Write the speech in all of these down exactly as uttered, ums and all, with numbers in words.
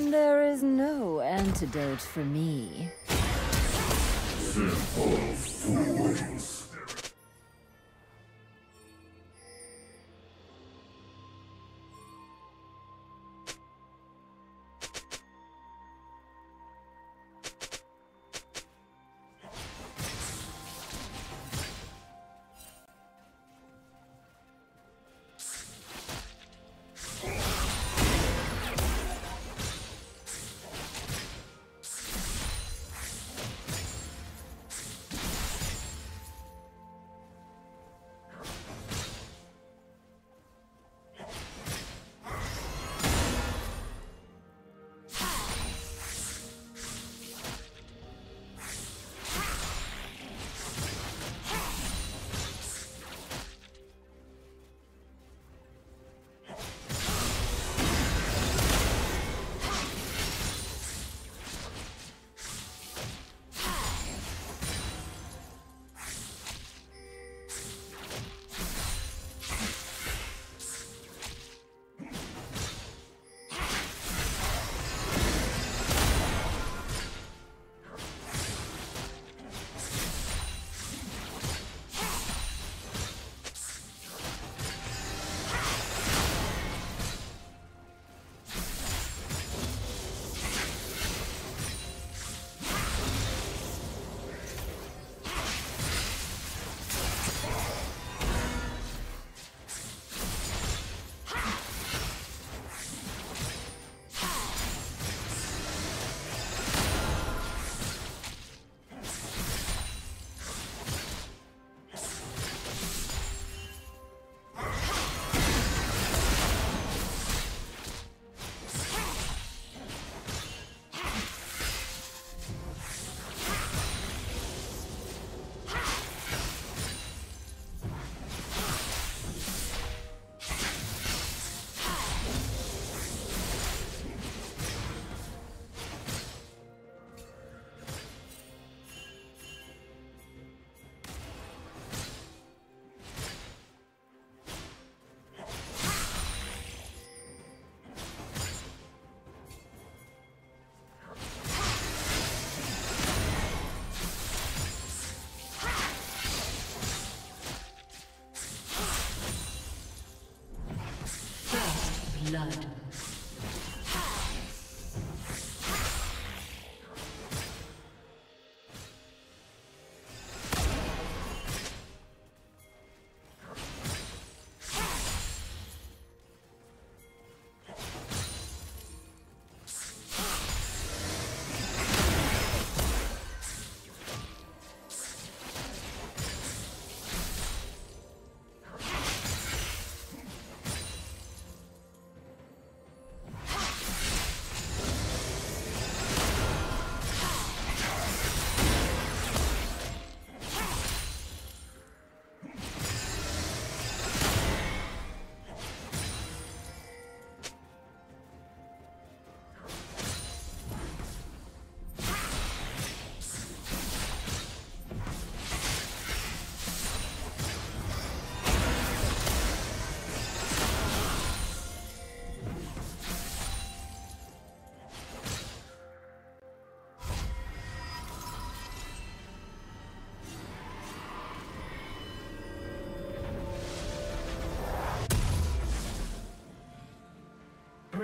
There is no antidote for me. Blood.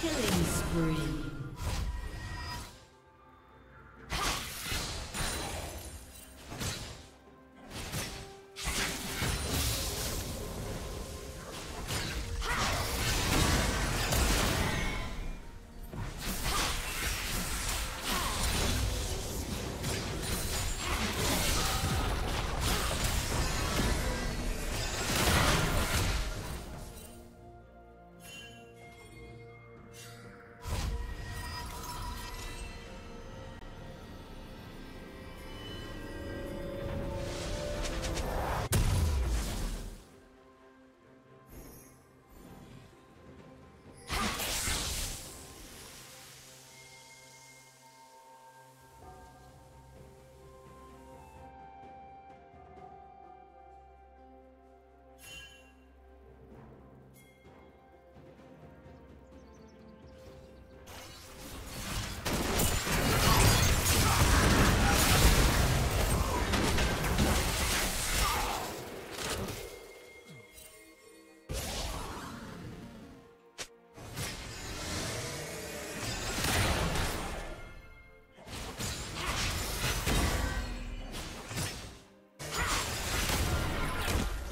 Killing spree.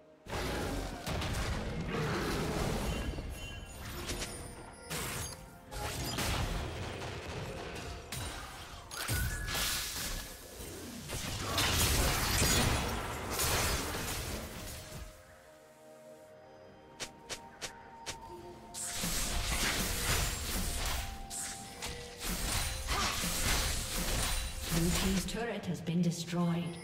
Blue team's turret has been destroyed.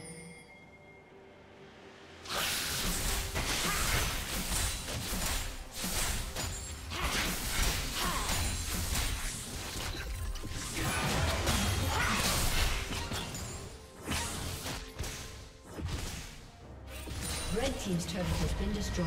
Red team's turret has been destroyed.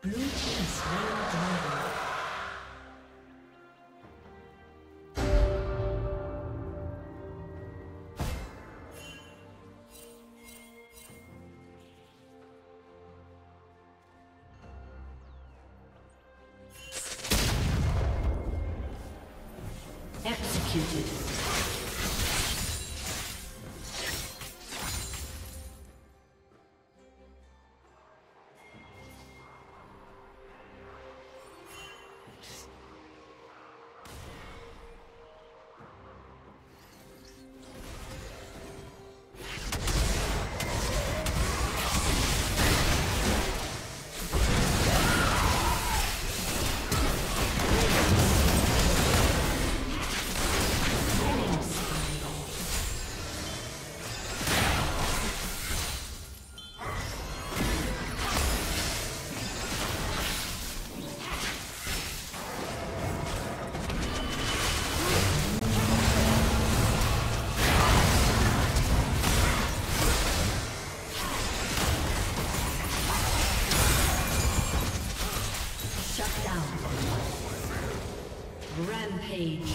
Blue team slain the dragon. Executed. Rampage.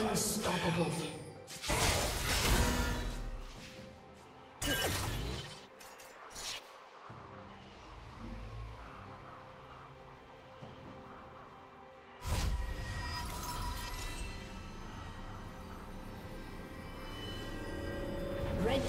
Unstoppable. Red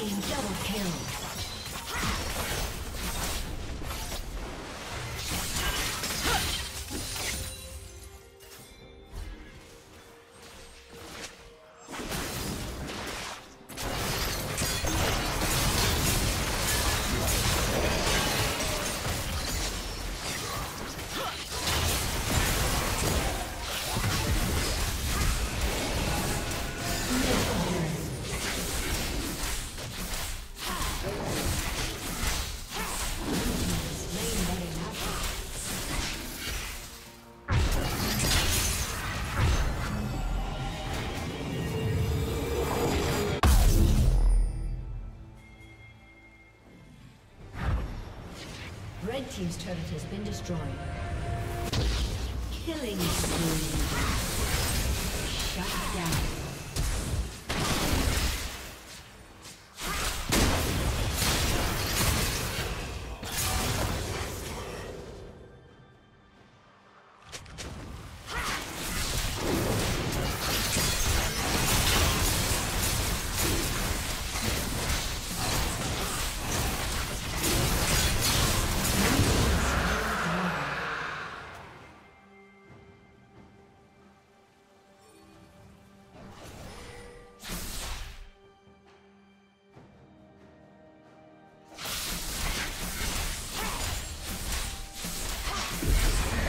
Double kill. Red team's turret has been destroyed. Killing spree. Shut down. Let's go.